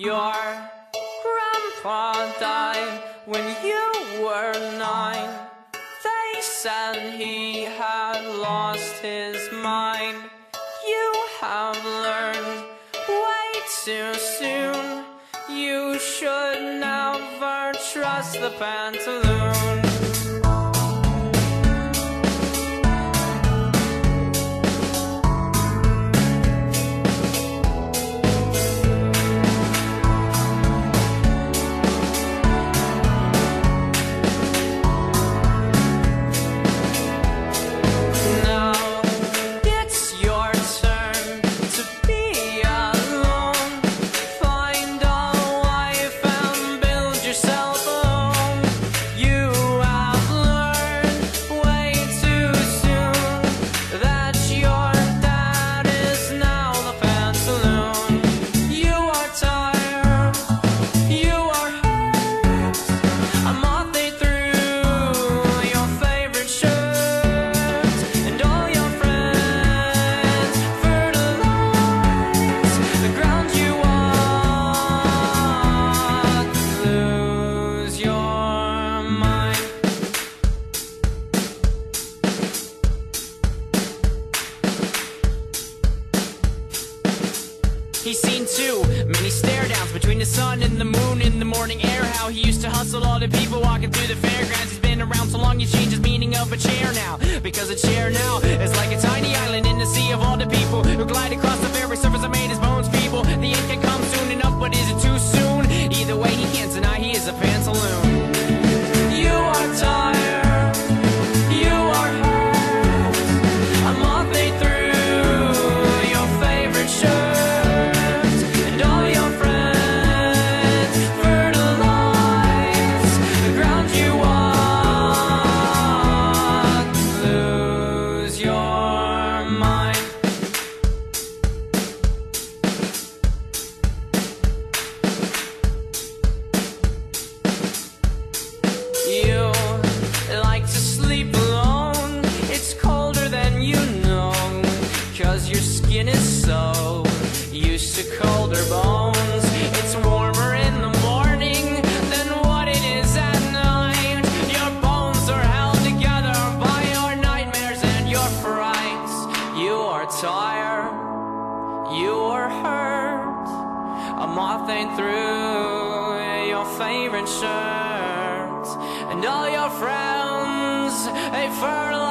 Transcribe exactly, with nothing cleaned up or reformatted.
your grandpa died when you were nine. They said he had lost his mind. You have learned way too soon. You should never trust the pantaloon. He's seen too many stare-downs between the sun and the moon in the morning air. How he used to hustle all the people walking through the fairgrounds. He's been around so long he changes meaning of a chair now, because a chair now is like a tiny island in the sea of all the people who glide across the very surface that made his bones feeble. The end can come soon enough, but is it too soon? Either way, he can't deny he is a pantaloon. You are tired. Through your favorite shirts and all your friends, they furl.